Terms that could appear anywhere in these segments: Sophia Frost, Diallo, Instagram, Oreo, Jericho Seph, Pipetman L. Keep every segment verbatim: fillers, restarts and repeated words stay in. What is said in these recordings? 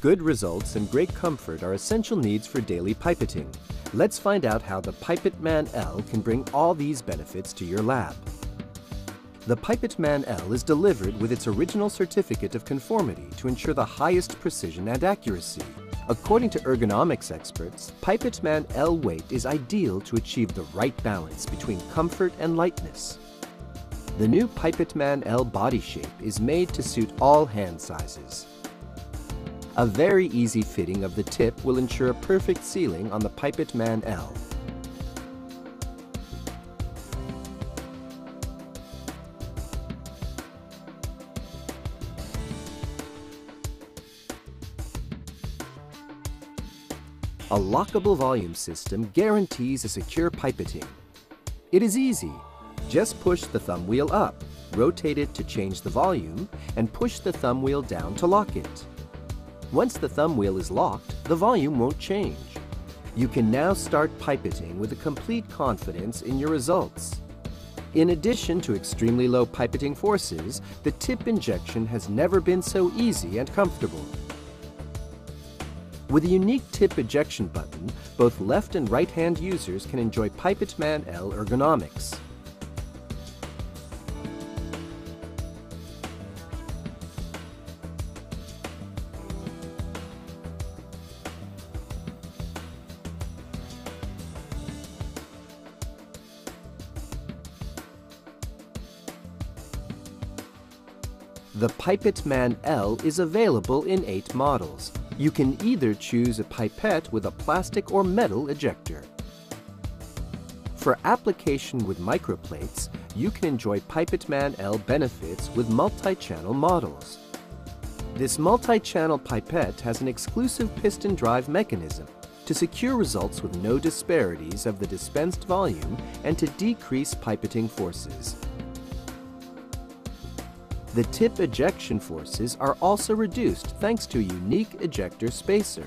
Good results and great comfort are essential needs for daily pipetting. Let's find out how the Pipetman L can bring all these benefits to your lab. The Pipetman L is delivered with its original certificate of conformity to ensure the highest precision and accuracy. According to ergonomics experts, Pipetman L weight is ideal to achieve the right balance between comfort and lightness. The new Pipetman L body shape is made to suit all hand sizes. A very easy fitting of the tip will ensure a perfect sealing on the Pipetman L. A lockable volume system guarantees a secure pipetting. It is easy. Just push the thumb wheel up, rotate it to change the volume, and push the thumb wheel down to lock it. Once the thumb wheel is locked, the volume won't change. You can now start pipetting with a complete confidence in your results. In addition to extremely low pipetting forces, the tip injection has never been so easy and comfortable. With a unique tip ejection button, both left and right hand users can enjoy Pipetman L ergonomics. The Pipetman L is available in eight models. You can either choose a pipette with a plastic or metal ejector. For application with microplates, you can enjoy Pipetman L benefits with multi-channel models. This multi-channel pipette has an exclusive piston drive mechanism to secure results with no disparities of the dispensed volume and to decrease pipetting forces. The tip ejection forces are also reduced thanks to a unique ejector spacer.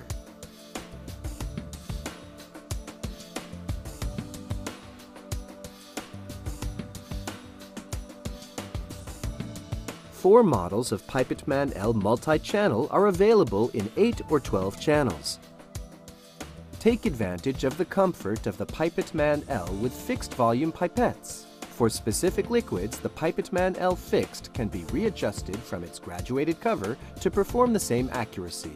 Four models of Pipetman L multi-channel are available in eight or twelve channels. Take advantage of the comfort of the Pipetman L with fixed volume pipettes. For specific liquids, the Pipetman L Fixed can be readjusted from its graduated cover to perform the same accuracy.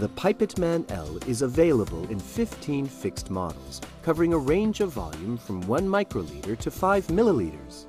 The Pipetman L is available in fifteen fixed models, covering a range of volume from one microliter to five milliliters.